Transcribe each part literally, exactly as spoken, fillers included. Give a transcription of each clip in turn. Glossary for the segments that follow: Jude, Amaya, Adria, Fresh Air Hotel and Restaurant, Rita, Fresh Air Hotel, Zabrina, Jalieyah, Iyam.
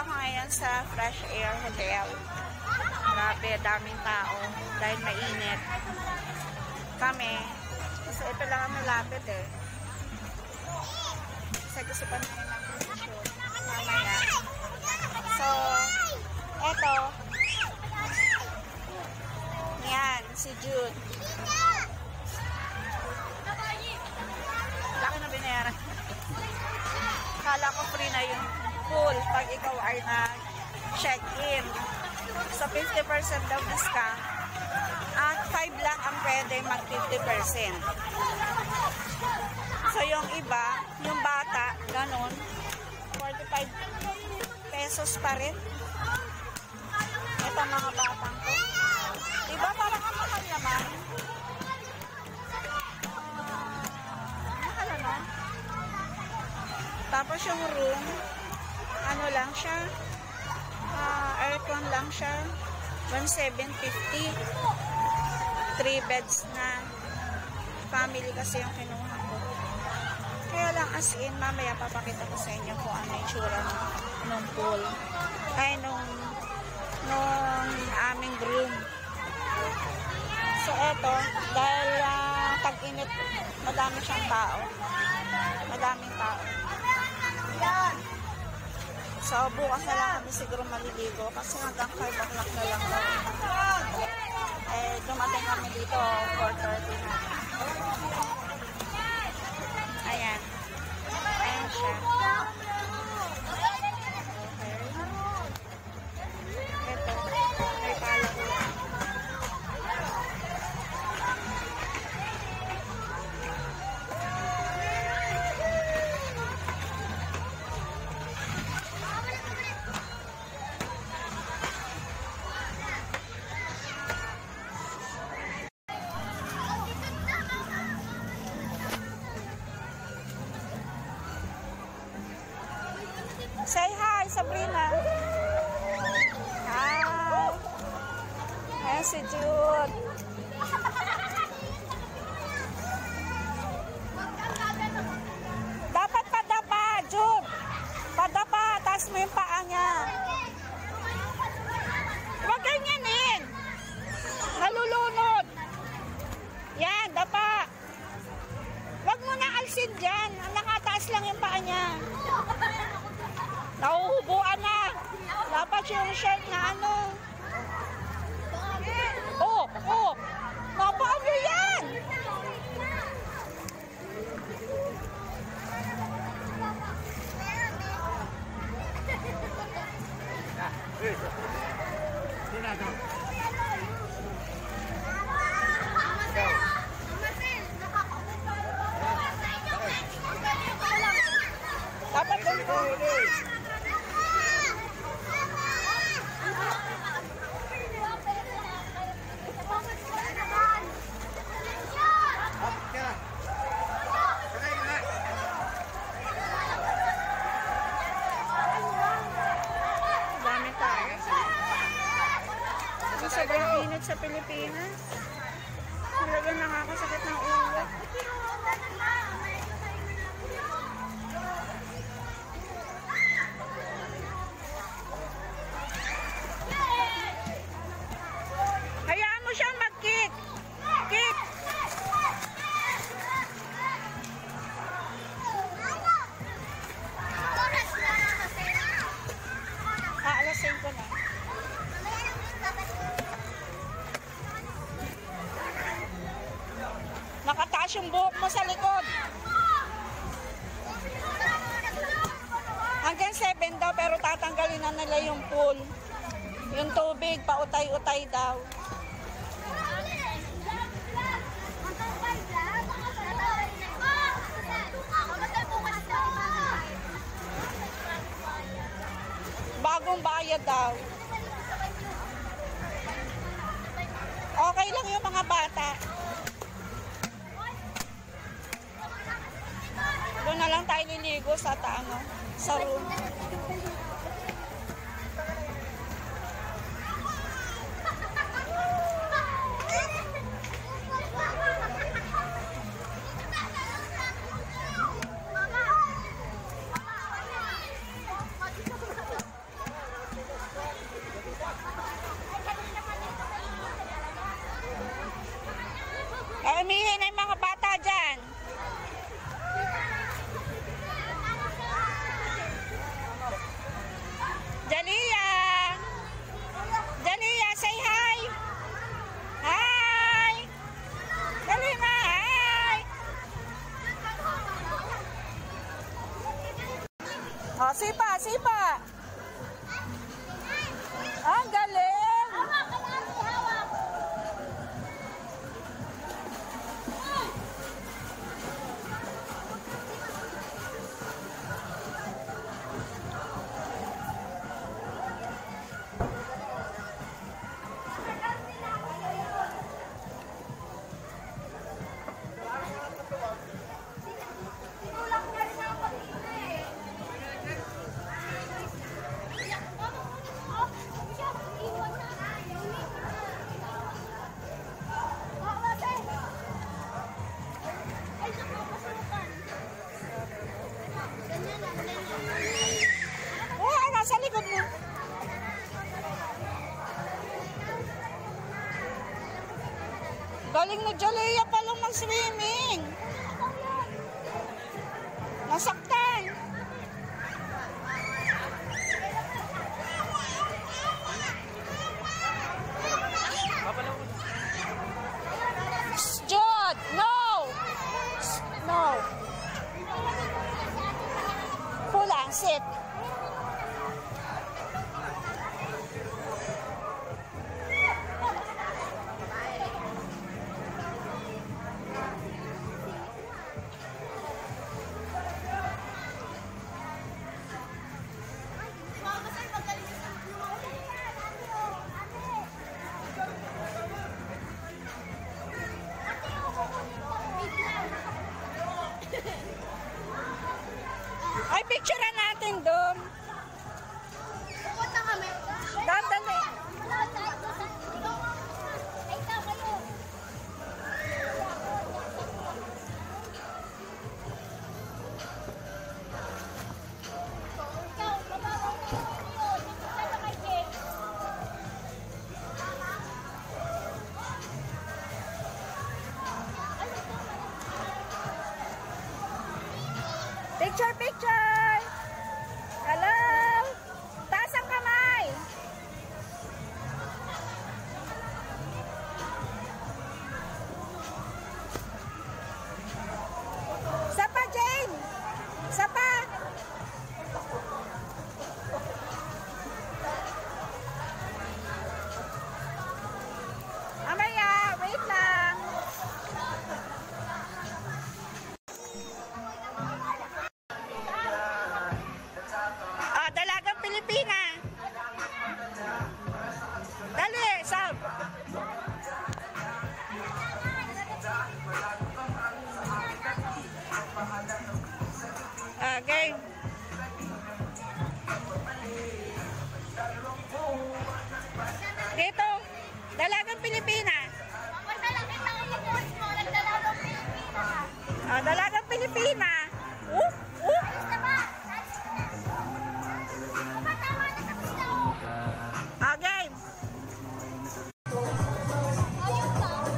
Nandito ako ngayon sa Fresh Air Hotel. Grabe, daming tao dahil mainit. Kami, kasi ito lang ang malapit eh. Kasi gusto pa namin mag-resisyon mamaya. So, eto. Yan, si Jude. Laki na binayaran. Kala ko free na yung pool pag ikaw ay nag-check-in. So, fifty percent daw discount. At five lang ang pwede mag-fifty percent. So, yung iba, yung bata, ganun, forty-five pesos pa rin. Ito mga batang ko. Diba parang ang mahal naman? Mahal naman. Tapos yung room, ano lang siya, uh, aircon lang siya, one thousand seven hundred fifty. three beds na family kasi yung kinuha ko. Kaya lang as in, mamaya papakita ko sa inyo kung ano yung tsura nung pool. Ay, nung, nung aming room. So, eto, dahil uh, tag-init, madami siyang tao. Madaming tao. Yan! So, bukas na lang kami siguro maliligo kasi hanggang five o'clock na lang kami. Eh, dumating kami dito four thirty na. Ayan. Ayan siya. Okay. Ito. May pala ko. Say hi, Zabrina. Hi. Ayan si Jude. Dapat padapa, Jude. Padapa, taas mo yung paa niya. Huwag ganyanin. Nalulunod. Yan, dapa. Huwag mo na alsin dyan. Nakataas lang yung paa niya. Nauhubuan na. Dapat yung shirt na ano. Oh, oh. Napaan nyo yan? Dapat yung po. Sobrang init sa Pilipinas. Talagang nakakasakit ng ulo. Hayaan mo siyang mag-kick. Kick! Ah, alasin ko na. Nakataas yung buhok mo sa likod. Hanggang seven daw, pero tatanggalin na nila yung pool. Yung tubig, pautay-utay daw. Bagong bayad daw. Okay lang yung mga bata. Doon na lang tayo niligo sa taano, sa room. Oh, sipa, sipa. Ang galing. Galing na Jalieyah palang mag-swimming. Nasaktan. Jude, no! No. Pull and sit. Ay, picturean natin doon. Pupunta kami. Dadali. Picture, picture! Hello! Taas ang kamay! Sapa, Jane! Sapa! Amaya, wait lang! Okay. Dito, dalagang Pilipina. Oh, dalagang Pilipina. Uh, uh. Okay.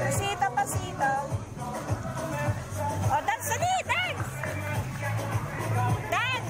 Pasito, pasito. Oh, dance na dito. Gracias.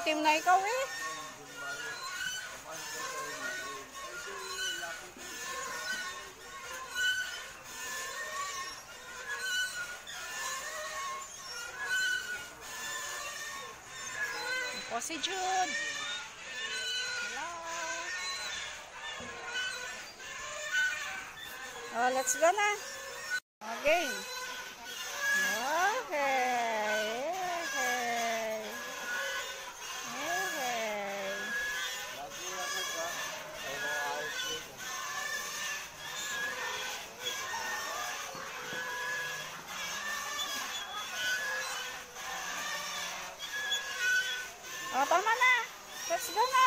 Itim na ikaw eh. O si Jude. Hello. Oh, let's go na. Again. Okay. Okay. Okay. Oh, tama na. Let's go na.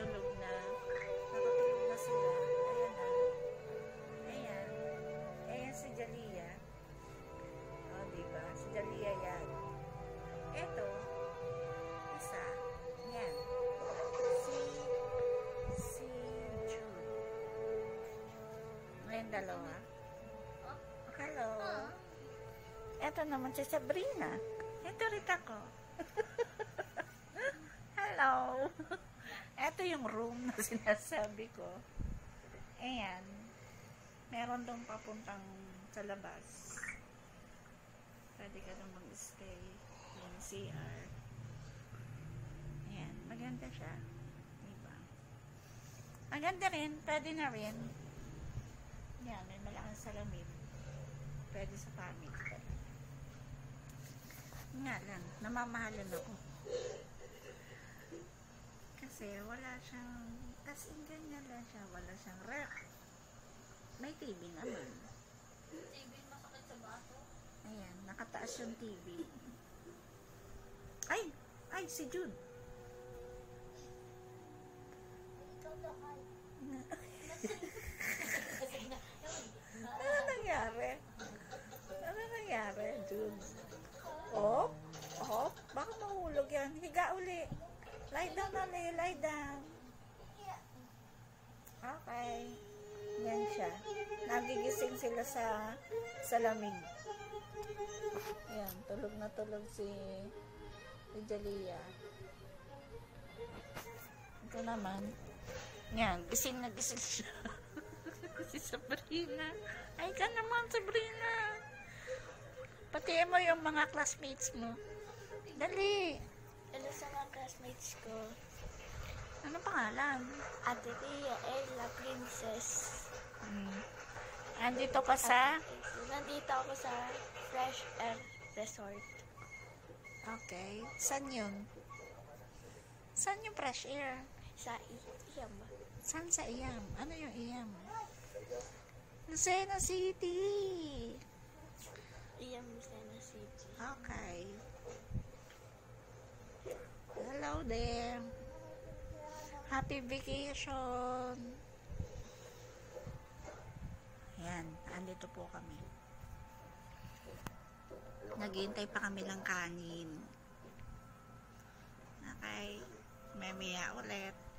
Tulog na, nakatulog na sila. Ayan na. Ayan. Ayan si Jalieyah. O, oh, diba? Si Jalieyah yan. Eto, isa. Yan. Si, si Jude. Ngayon dalawa. Hello. Eto naman si Zabrina. Eto Rita ko. Hello. Ito yung room na sinasabi ko. Ayan. Meron doon papuntang sa labas. Pwede ka doon mag-stay. Yung C R. Ayan. Maganda siya. Diba? Maganda rin. Pwede na rin. Ayan. May malaking salamin. Pwede sa family. Nga lang. Namamahalan ako. Kasi wala siyang, as in ganyan lang siya, wala siyang rep. May T V naman. T V masakit sa bato? Ayan, nakataas yung T V. Ay! Ay, si Jude! Ikaw na kayo. Ano nangyari? Ano nangyari, Jude? Hop, hop, baka mahulog yan. Higa uli. Lie down, Ali. Lie down. Okay. Yan siya. Nagigising sila sa salamig. Yan. Tulog na tulog si, si Jalieyah. Ito naman. Yan. Gising na gising siya. Sabrina. Ay ka naman, Sabrina. Patiin mo yung mga classmates mo. Dali. Ano sa mga classmates ko? Anong pangalan? Adria, Ella, Princess. Hmm. Nandito ka sa? Nandito ako sa Fresh Air Resort. Okay. Saan yun? Saan yung Fresh Air? Sa Iyam. Saan sa Iyam? Ano yung Iyam? Lucena City. Iyam, Lucena City. Okay. Hello there. Happy vacation. Ayan, andito po kami. Naghihintay pa kami ng kanin. Okay, mamaya ulit.